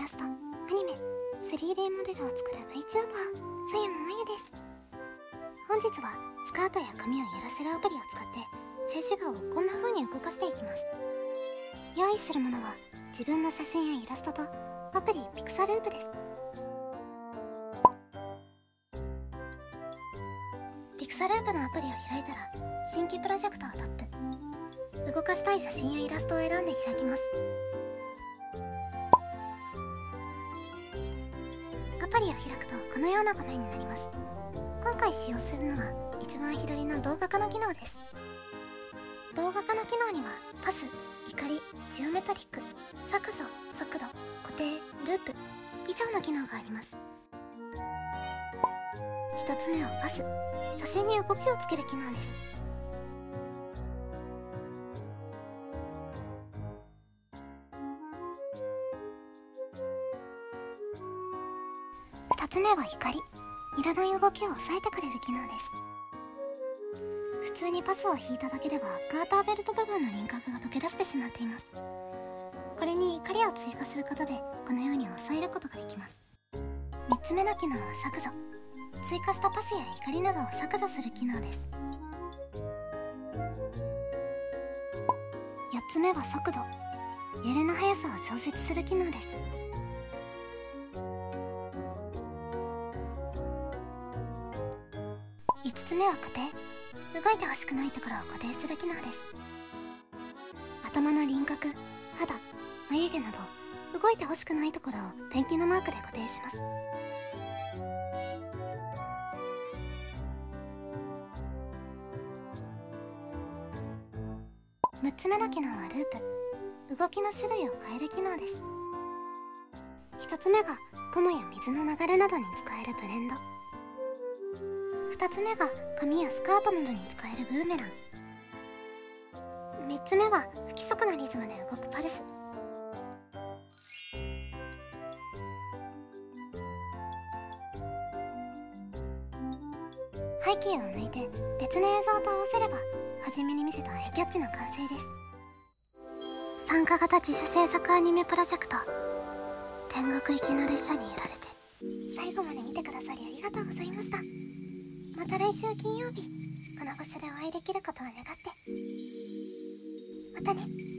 ラスト、アニメ 3D モデルを作る VTuber さやままゆです。本日はスカートや髪を揺らせるアプリを使って静止画をこんな風に動かしていきます。用意するものは自分の写真やイラストとアプリピクサループです。ピクサループのアプリを開いたら新規プロジェクトをタップ。動かしたい写真やイラストを選んで開きます。アプリを開くとこのような画面になります。今回使用するのは一番左の動画化の機能です。動画化の機能にはパス、怒り、ジオメトリック、削除、速度、固定、ループ以上の機能があります。1つ目はパス。写真に動きをつける機能です。2つ目は怒り。いらない動きを抑えてくれる機能です。普通にパスを引いただけではガーターベルト部分の輪郭が溶け出してしまっています。これに怒りを追加することでこのように抑えることができます。3つ目の機能は削除。追加したパスや怒りなどを削除する機能です。4つ目は速度。揺れの速さを調節する機能です。5つ目は固定。動いてほしくないところを固定する機能です。頭の輪郭、肌、眉毛など動いてほしくないところをペンキのマークで固定します。6つ目の機能はループ。動きの種類を変える機能です。1つ目が雲や水の流れなどに使えるブレンド。2つ目が髪やスカートなどに使えるブーメラン。3つ目は不規則なリズムで動くパルス。背景を抜いて別の映像と合わせれば初めに見せたヘキャッチの完成です。参加型自主制作アニメプロジェクト、天国行きの列車に揺られて。最後まで見てくださりありがとうございました。また来週金曜日、この場所でお会いできることを願って。またね。